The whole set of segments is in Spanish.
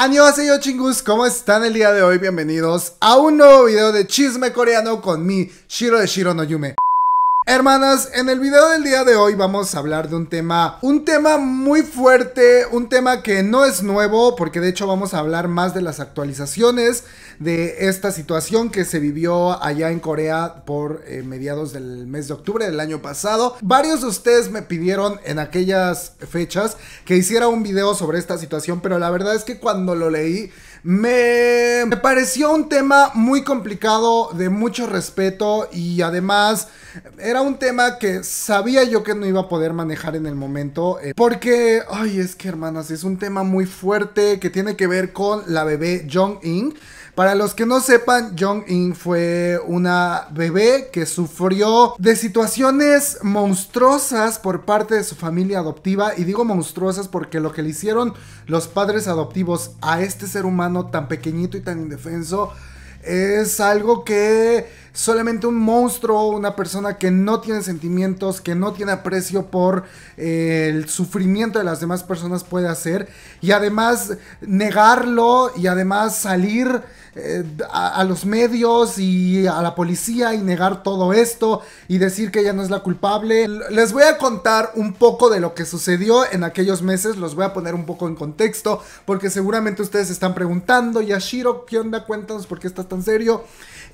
¡Annyeonghaseyo, chingus! ¿Cómo están el día de hoy? Bienvenidos a un nuevo video de chisme coreano con mi Shiro de Shiro no Yume. Hermanas, en el video del día de hoy vamos a hablar de un tema muy fuerte, un tema que no es nuevo, porque de hecho vamos a hablar más de las actualizaciones de esta situación que se vivió allá en Corea por mediados del mes de octubre del año pasado. Varios de ustedes me pidieron en aquellas fechas que hiciera un video sobre esta situación, pero la verdad es que cuando lo leí me pareció un tema muy complicado, de mucho respeto, y además era un tema que sabía yo que no iba a poder manejar en el momento, porque, ay, es que hermanas, es un tema muy fuerte que tiene que ver con la bebé Jeong-in. Para los que no sepan, Jeong-in fue una bebé que sufrió de situaciones monstruosas por parte de su familia adoptiva, y digo monstruosas porque lo que le hicieron los padres adoptivos a este ser humano tan pequeñito y tan indefenso es algo que solamente un monstruo, una persona que no tiene sentimientos, que no tiene aprecio por el sufrimiento de las demás personas puede hacer, y además negarlo, y además salir a los medios y a la policía y negar todo esto y decir que ella no es la culpable. Les voy a contar un poco de lo que sucedió en aquellos meses, los voy a poner un poco en contexto, porque seguramente ustedes están preguntando, Yashiro, ¿qué onda? Cuéntanos por qué estás tan serio.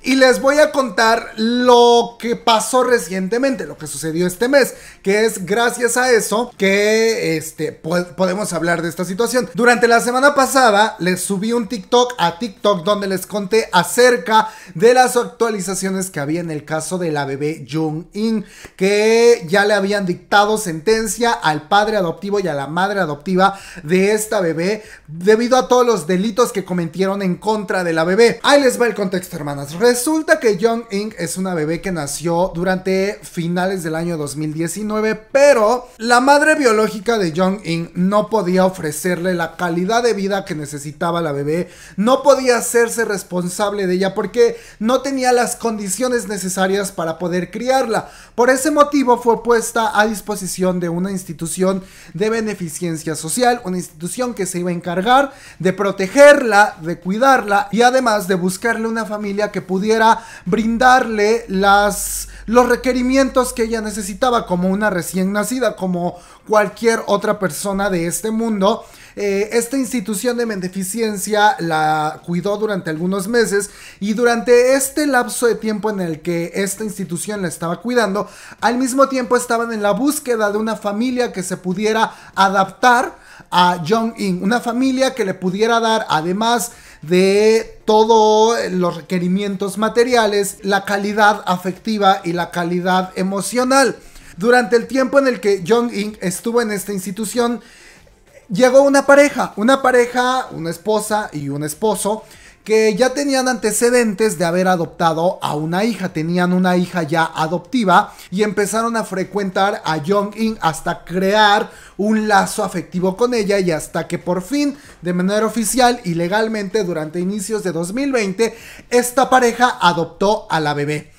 Y les voy a contar lo que pasó recientemente, lo que sucedió este mes, que es gracias a eso que podemos hablar de esta situación. Durante la semana pasada les subí un TikTok a TikTok donde les conté acerca de las actualizaciones que había en el caso de la bebé Jeong-in, que ya le habían dictado sentencia al padre adoptivo y a la madre adoptiva de esta bebé debido a todos los delitos que cometieron en contra de la bebé. Ahí les va el contexto, hermanas. Resulta que Jeong-in es una bebé que nació durante finales del año 2019, pero la madre biológica de Jeong-in no podía ofrecerle la calidad de vida que necesitaba la bebé, no podía hacerse responsable de ella porque no tenía las condiciones necesarias para poder criarla. Por ese motivo fue puesta a disposición de una institución de beneficencia social, una institución que se iba a encargar de protegerla, de cuidarla y además de buscarle una familia que pudiera brindarle los requerimientos que ella necesitaba, como una recién nacida, como cualquier otra persona de este mundo. Esta institución de beneficencia la cuidó durante algunos meses, y durante este lapso de tiempo en el que esta institución la estaba cuidando, al mismo tiempo estaban en la búsqueda de una familia que se pudiera adaptar a Jeong-in, una familia que le pudiera dar, además de todos los requerimientos materiales, la calidad afectiva y la calidad emocional. Durante el tiempo en el que Jeong-in estuvo en esta institución, llegó una pareja, una esposa y un esposo, que ya tenían antecedentes de haber adoptado a una hija, tenían una hija ya adoptiva, y empezaron a frecuentar a Jeong-in hasta crear un lazo afectivo con ella, y hasta que por fin, de manera oficial y legalmente, durante inicios de 2020, esta pareja adoptó a la bebé.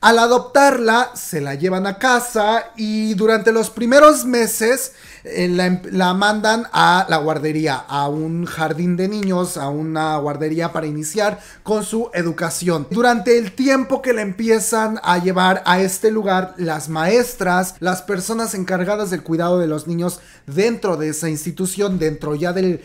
Al adoptarla, se la llevan a casa y durante los primeros meses la mandan a la guardería, a un jardín de niños, a una guardería para iniciar con su educación. Durante el tiempo que la empiezan a llevar a este lugar, las maestras, las personas encargadas del cuidado de los niños dentro de esa institución, dentro ya del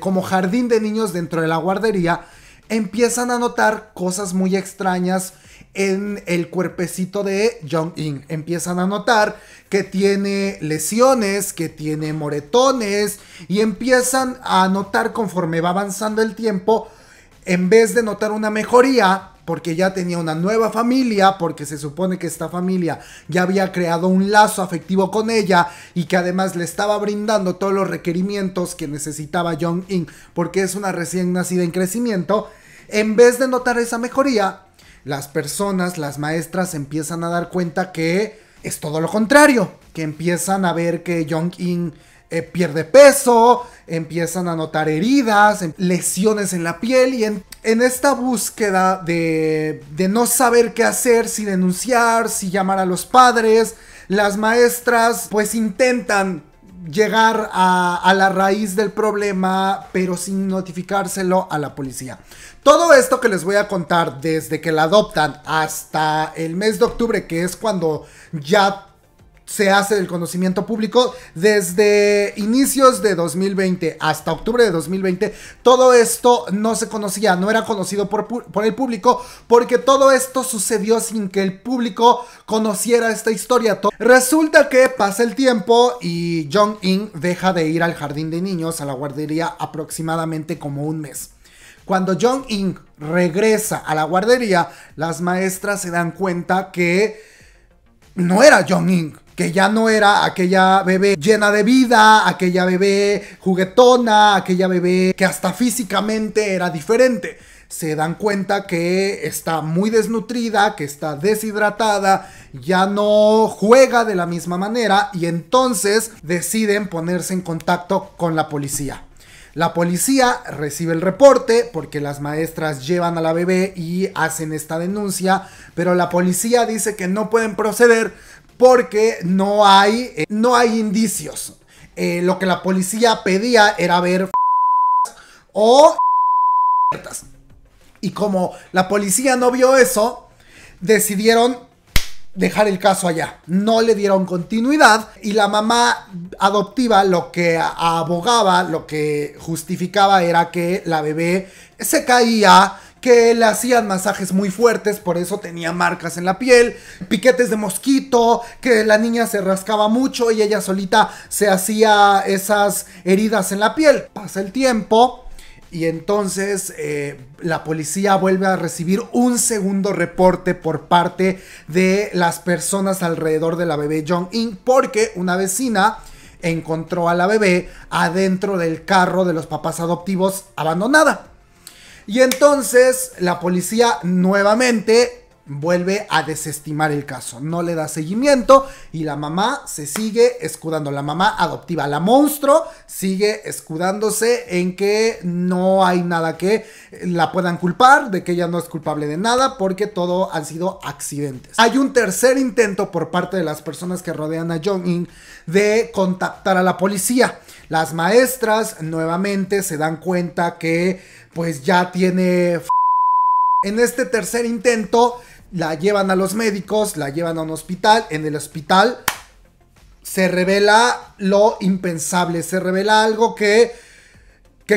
como jardín de niños dentro de la guardería, empiezan a notar cosas muy extrañas en el cuerpecito de Jeong-in. Empiezan a notar que tiene lesiones, que tiene moretones, y empiezan a notar, conforme va avanzando el tiempo, en vez de notar una mejoría, porque ya tenía una nueva familia, porque se supone que esta familia ya había creado un lazo afectivo con ella y que además le estaba brindando todos los requerimientos que necesitaba Jeong-in, porque es una recién nacida en crecimiento. En vez de notar esa mejoría, las personas, las maestras, empiezan a dar cuenta que es todo lo contrario, que empiezan a ver que Jeong-in pierde peso, empiezan a notar heridas, lesiones en la piel, y en esta búsqueda de no saber qué hacer, si denunciar, si llamar a los padres, las maestras pues intentan llegar a la raíz del problema, pero sin notificárselo a la policía. Todo esto que les voy a contar, desde que la adoptan hasta el mes de octubre, que es cuando ya se hace del conocimiento público, desde inicios de 2020 hasta octubre de 2020, todo esto no se conocía, no era conocido por el público, porque todo esto sucedió sin que el público conociera esta historia. Resulta que pasa el tiempo y Jeong-in deja de ir al jardín de niños, a la guardería, aproximadamente como un mes. Cuando Jeong-in regresa a la guardería, las maestras se dan cuenta que no era Jeong-in, que ya no era aquella bebé llena de vida, aquella bebé juguetona, aquella bebé que hasta físicamente era diferente. Se dan cuenta que está muy desnutrida, que está deshidratada, ya no juega de la misma manera, y entonces deciden ponerse en contacto con la policía. La policía recibe el reporte porque las maestras llevan a la bebé y hacen esta denuncia, pero la policía dice que no pueden proceder porque no hay indicios. Lo que la policía pedía era ver o ciertas. Y como la policía no vio eso, decidieron dejar el caso allá. No le dieron continuidad, y la mamá adoptiva lo que abogaba, lo que justificaba, era que la bebé se caía, que le hacían masajes muy fuertes, por eso tenía marcas en la piel, piquetes de mosquito, que la niña se rascaba mucho y ella solita se hacía esas heridas en la piel. Pasa el tiempo y entonces la policía vuelve a recibir un segundo reporte por parte de las personas alrededor de la bebé Jeong-in, porque una vecina encontró a la bebé adentro del carro de los papás adoptivos, abandonada. Y entonces la policía nuevamente vuelve a desestimar el caso, no le da seguimiento, y la mamá se sigue escudando, la mamá adoptiva, la monstruo, sigue escudándose en que no hay nada que la puedan culpar, de que ella no es culpable de nada, porque todo han sido accidentes. Hay un tercer intento por parte de las personas que rodean a Jeong-in de contactar a la policía. Las maestras nuevamente se dan cuenta que pues ya tiene... En este tercer intento la llevan a los médicos, la llevan a un hospital. En el hospital se revela lo impensable, se revela algo que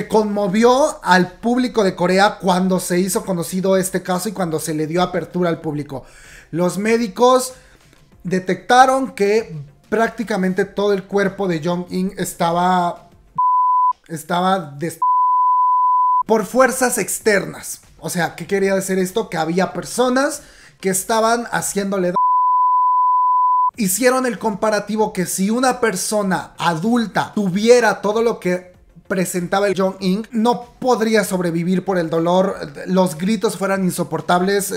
conmovió al público de Corea cuando se hizo conocido este caso y cuando se le dio apertura al público. Los médicos detectaron que prácticamente todo el cuerpo de Jeong-in estaba por fuerzas externas. O sea, ¿qué quería decir esto? Que había personas que estaban haciéndole daño. Hicieron el comparativo que si una persona adulta tuviera todo lo que presentaba el Jeong-in, no podría sobrevivir por el dolor, los gritos fueran insoportables.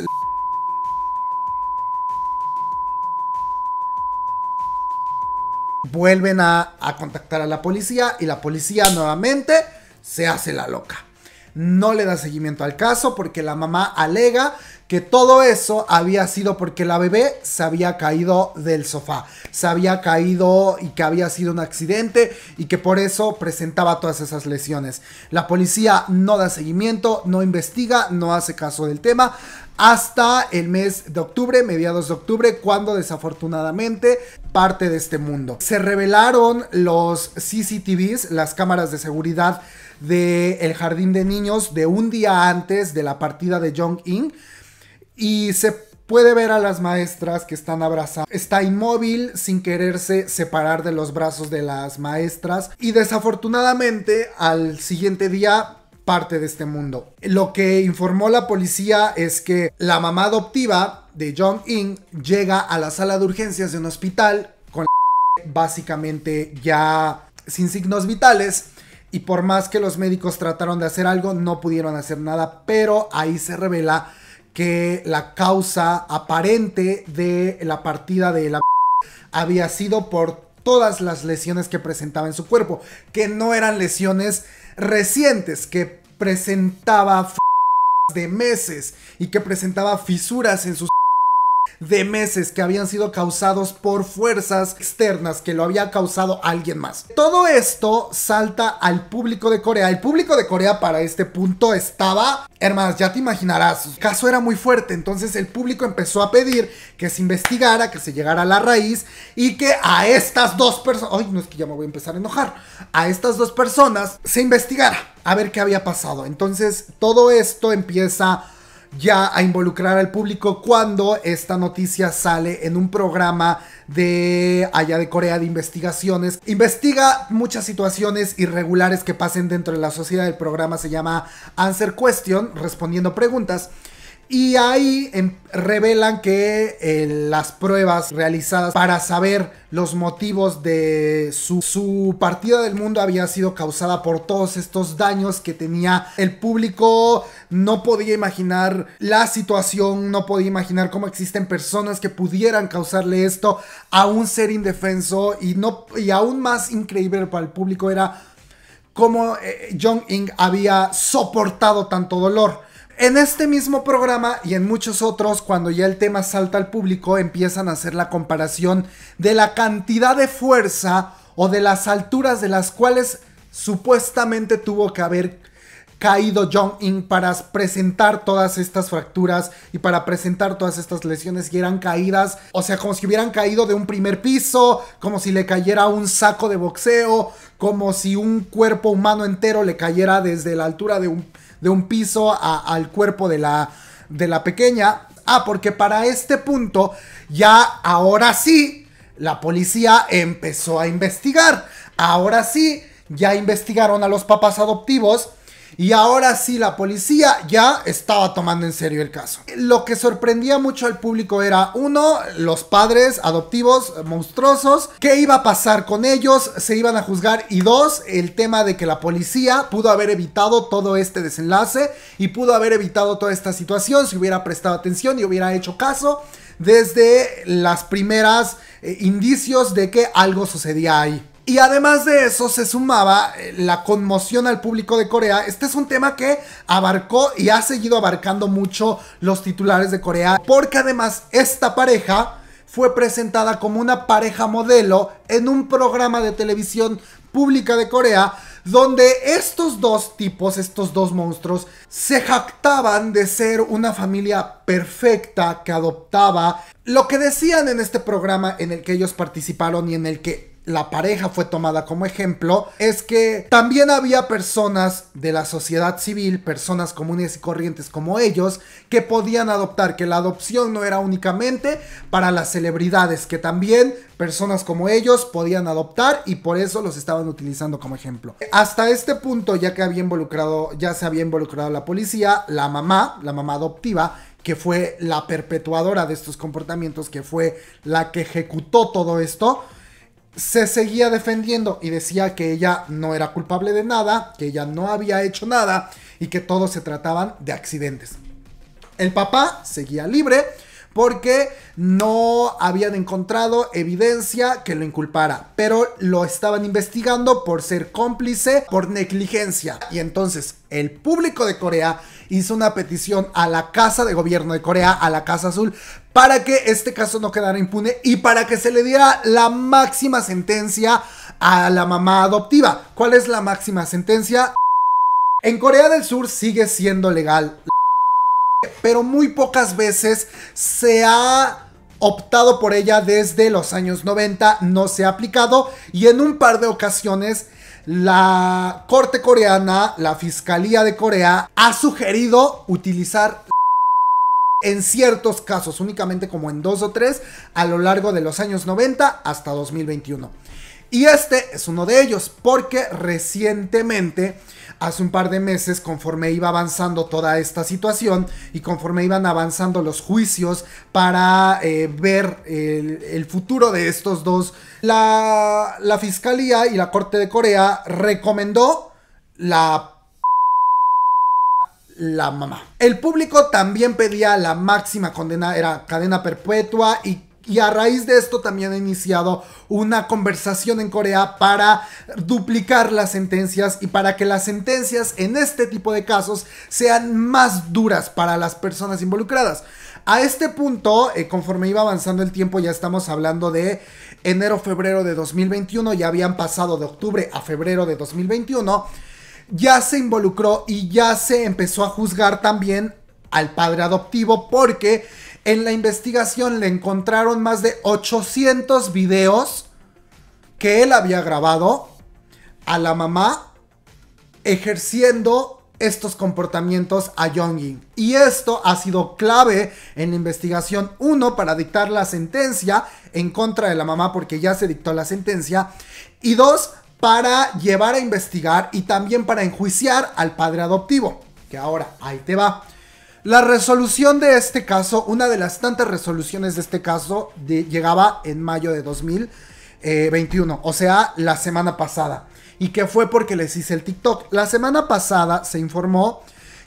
Vuelven a contactar a la policía, y la policía nuevamente se hace la loca. No le da seguimiento al caso porque la mamá alega que todo eso había sido porque la bebé se había caído del sofá, se había caído y que había sido un accidente y que por eso presentaba todas esas lesiones. La policía no da seguimiento, no investiga, no hace caso del tema hasta el mes de octubre, mediados de octubre, cuando desafortunadamente parte de este mundo. Se revelaron los CCTVs, las cámaras de seguridad del jardín de niños, de un día antes de la partida de Jeong-in. Y se puede ver a las maestras que están abrazadas. Está inmóvil, sin quererse separar de los brazos de las maestras. Y desafortunadamente, al siguiente día, parte de este mundo. Lo que informó la policía es que la mamá adoptiva de Jeong-in llega a la sala de urgencias de un hospital con la básicamente ya sin signos vitales. Y por más que los médicos trataron de hacer algo, no pudieron hacer nada. Pero ahí se revela que la causa aparente de la partida de la había sido por todas las lesiones que presentaba en su cuerpo, que no eran lesiones recientes, que presentaba de meses y que presentaba fisuras en sus de meses que habían sido causados por fuerzas externas que lo había causado alguien más. Todo esto salta al público de Corea. El público de Corea para este punto estaba, hermanas, ya te imaginarás, su caso era muy fuerte, entonces el público empezó a pedir que se investigara, que se llegara a la raíz y que a estas dos personas, ay, no, es que ya me voy a empezar a enojar, a estas dos personas se investigara a ver qué había pasado. Entonces todo esto empieza ya a involucrar al público cuando esta noticia sale en un programa de allá de Corea de investigaciones. Investiga muchas situaciones irregulares que pasen dentro de la sociedad. El programa se llama Answer Question, respondiendo preguntas. Y ahí revelan que las pruebas realizadas para saber los motivos de su partida del mundo había sido causada por todos estos daños que tenía el público. No podía imaginar la situación, no podía imaginar cómo existen personas que pudieran causarle esto a un ser indefenso. Y aún más increíble para el público era cómo Jeong-in había soportado tanto dolor. En este mismo programa y en muchos otros, cuando ya el tema salta al público, empiezan a hacer la comparación de la cantidad de fuerza o de las alturas de las cuales supuestamente tuvo que haber caído Jeong-in para presentar todas estas fracturas y para presentar todas estas lesiones, que eran caídas, o sea, como si hubieran caído de un primer piso, como si le cayera un saco de boxeo, como si un cuerpo humano entero le cayera desde la altura de un piso al cuerpo de la pequeña. Ah, porque para este punto ya ahora sí la policía empezó a investigar. Ahora sí ya investigaron a los papás adoptivos. Y ahora sí la policía ya estaba tomando en serio el caso. Lo que sorprendía mucho al público era, uno, los padres adoptivos monstruosos. ¿Qué iba a pasar con ellos? ¿Se iban a juzgar? Y dos, el tema de que la policía pudo haber evitado todo este desenlace y pudo haber evitado toda esta situación si hubiera prestado atención y hubiera hecho caso desde las primeras indicios de que algo sucedía ahí. Y además de eso se sumaba la conmoción al público de Corea. Este es un tema que abarcó y ha seguido abarcando mucho los titulares de Corea, porque además esta pareja fue presentada como una pareja modelo en un programa de televisión pública de Corea, donde estos dos tipos, estos dos monstruos, se jactaban de ser una familia perfecta que adoptaba. Lo que decían en este programa en el que ellos participaron y en el que la pareja fue tomada como ejemplo es que también había personas de la sociedad civil, personas comunes y corrientes como ellos, que podían adoptar, que la adopción no era únicamente para las celebridades, que también personas como ellos podían adoptar, y por eso los estaban utilizando como ejemplo. Hasta este punto, ya que ya se había involucrado la policía, la mamá adoptiva, que fue la perpetuadora de estos comportamientos, que fue la que ejecutó todo esto, se seguía defendiendo y decía que ella no era culpable de nada, que ella no había hecho nada y que todos se trataban de accidentes. El papá seguía libre porque no habían encontrado evidencia que lo inculpara, pero lo estaban investigando por ser cómplice, por negligencia. Y entonces el público de Corea hizo una petición a la Casa de Gobierno de Corea, a la Casa Azul, para que este caso no quedara impune y para que se le diera la máxima sentencia a la mamá adoptiva. ¿Cuál es la máxima sentencia? En Corea del Sur sigue siendo legal, pero muy pocas veces se ha optado por ella. Desde los años 90 no se ha aplicado, y en un par de ocasiones la corte coreana, la fiscalía de Corea, ha sugerido utilizar en ciertos casos, únicamente como en 2 o 3, a lo largo de los años 90 hasta 2021. Y este es uno de ellos, porque recientemente, hace un par de meses, conforme iba avanzando toda esta situación y conforme iban avanzando los juicios para ver el futuro de estos dos, la fiscalía y la corte de Corea recomendó la mamá. El público también pedía la máxima condena, era cadena perpetua, y a raíz de esto también ha iniciado una conversación en Corea para duplicar las sentencias y para que las sentencias en este tipo de casos sean más duras para las personas involucradas. A este punto, conforme iba avanzando el tiempo, ya estamos hablando de enero, febrero de 2021, ya habían pasado de octubre a febrero de 2021, ya se involucró y ya se empezó a juzgar también al padre adoptivo, porque en la investigación le encontraron más de 800 videos que él había grabado a la mamá ejerciendo estos comportamientos a Jeong-in. Y esto ha sido clave en la investigación, uno, para dictar la sentencia en contra de la mamá, porque ya se dictó la sentencia, y dos, para llevar a investigar y también para enjuiciar al padre adoptivo, que ahora, ahí te va. La resolución de este caso, una de las tantas resoluciones de este caso, llegaba en mayo de 2021, o sea, la semana pasada. Y que fue porque les hice el TikTok. La semana pasada se informó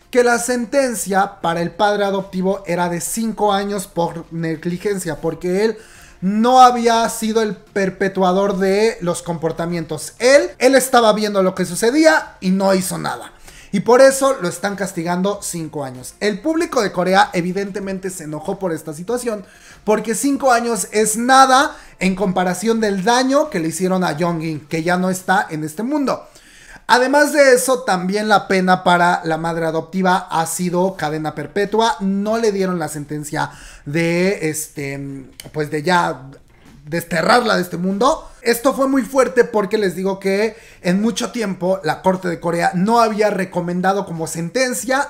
que la sentencia para el padre adoptivo era de 5 años por negligencia, porque él no había sido el perpetuador de los comportamientos. Él estaba viendo lo que sucedía y no hizo nada. Y por eso lo están castigando 5 años. El público de Corea evidentemente se enojó por esta situación, porque 5 años es nada en comparación del daño que le hicieron a Jeong-in, que ya no está en este mundo. Además de eso, también la pena para la madre adoptiva ha sido cadena perpetua. No le dieron la sentencia de pues de ya desterrarla de este mundo. Esto fue muy fuerte porque les digo que en mucho tiempo la Corte de Corea no había recomendado como sentencia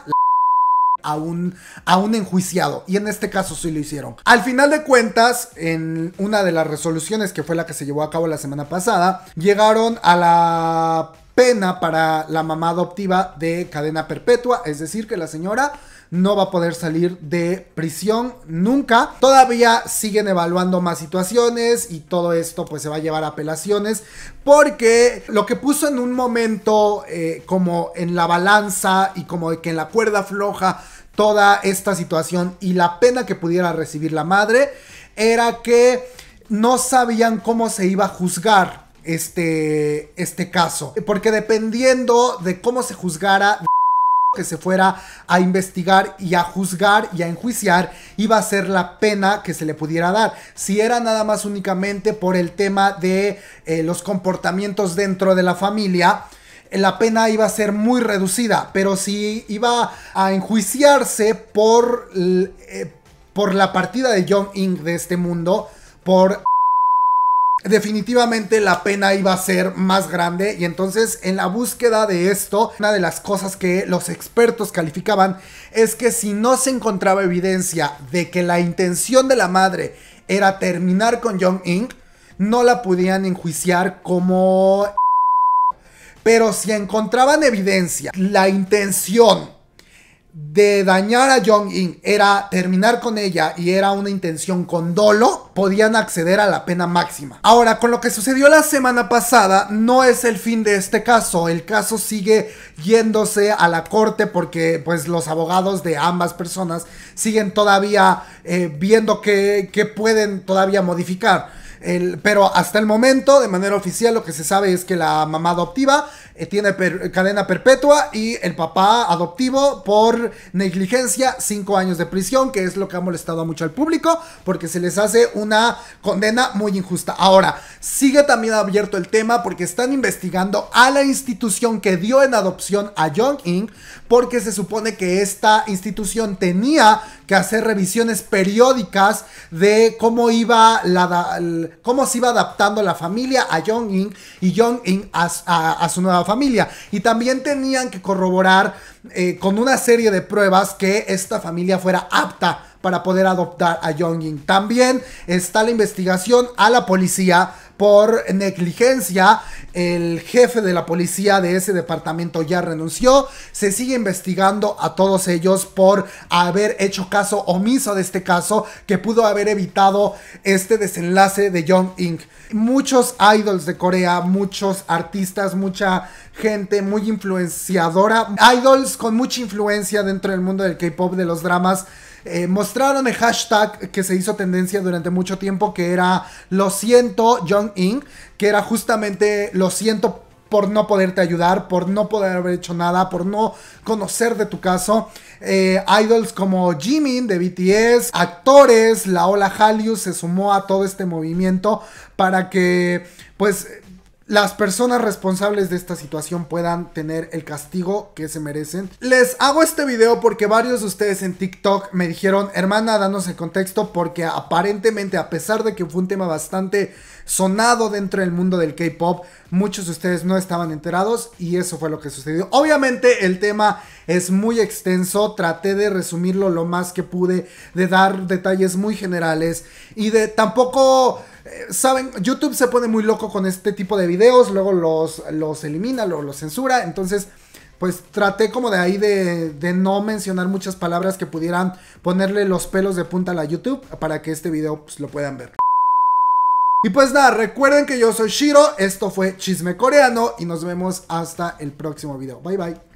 a un enjuiciado, y en este caso sí lo hicieron. Al final de cuentas, en una de las resoluciones, que fue la que se llevó a cabo la semana pasada, llegaron a la pena para la mamá adoptiva de cadena perpetua, es decir, que la señora no va a poder salir de prisión nunca. Todavía siguen evaluando más situaciones y todo esto pues se va a llevar a apelaciones, porque lo que puso en un momento como en la balanza y como que en la cuerda floja toda esta situación y la pena que pudiera recibir la madre, era que no sabían cómo se iba a juzgar este caso, porque dependiendo de cómo se juzgara, que se fuera a investigar y a juzgar y a enjuiciar, iba a ser la pena que se le pudiera dar. Si era nada más únicamente por el tema de los comportamientos dentro de la familia, la pena iba a ser muy reducida, pero si iba a enjuiciarse por la partida de Jeong-in de este mundo, definitivamente la pena iba a ser más grande. Y entonces, en la búsqueda de esto, una de las cosas que los expertos calificaban es que si no se encontraba evidencia de que la intención de la madre era terminar con Jeong-in, no la podían enjuiciar como... Pero si encontraban evidencia, la intención de dañar a Jeong-in era terminar con ella y era una intención con dolo, podían acceder a la pena máxima. Ahora, con lo que sucedió la semana pasada, no es el fin de este caso. El caso sigue yéndose a la corte, porque pues los abogados de ambas personas siguen todavía viendo qué pueden todavía modificar. Pero hasta el momento, de manera oficial, lo que se sabe es que la mamá adoptiva tiene cadena perpetua, y el papá adoptivo por negligencia 5 años de prisión, que es lo que ha molestado mucho al público, porque se les hace una condena muy injusta. Ahora, sigue también abierto el tema porque están investigando a la institución que dio en adopción a Jeong-in, porque se supone que esta institución tenía que hacer revisiones periódicas de cómo iba cómo se iba adaptando la familia a Jeong-in y Jeong-in a su nueva familia. Y también tenían que corroborar con una serie de pruebas que esta familia fuera apta para poder adoptar a Jeong-in. También está la investigación a la policía por negligencia. El jefe de la policía de ese departamento ya renunció. Se sigue investigando a todos ellos por haber hecho caso omiso de este caso, que pudo haber evitado este desenlace de Jeong-in. Muchos idols de Corea, muchos artistas, mucha gente muy influenciadora, idols con mucha influencia dentro del mundo del K-pop, de los dramas, mostraron el hashtag que se hizo tendencia durante mucho tiempo, que era "Lo siento Jeong-in", que era justamente "Lo siento por no poderte ayudar, por no poder haber hecho nada, por no conocer de tu caso. Idols como Jimin de BTS, actores, la Ola Hallyu se sumó a todo este movimiento para que pues las personas responsables de esta situación puedan tener el castigo que se merecen. Les hago este video porque varios de ustedes en TikTok me dijeron: hermana, danos el contexto, porque aparentemente, a pesar de que fue un tema bastante sonado dentro del mundo del K-pop, muchos de ustedes no estaban enterados y eso fue lo que sucedió. Obviamente el tema es muy extenso, traté de resumirlo lo más que pude, de dar detalles muy generales y de tampoco... saben, YouTube se pone muy loco con este tipo de videos, luego los elimina, luego los censura, entonces pues traté como de ahí de no mencionar muchas palabras que pudieran ponerle los pelos de punta a la YouTube, para que este video pues lo puedan ver. Y pues nada, recuerden que yo soy Shiro, esto fue Chisme Coreano y nos vemos hasta el próximo video. Bye bye.